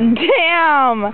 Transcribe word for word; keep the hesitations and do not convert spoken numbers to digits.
Damn!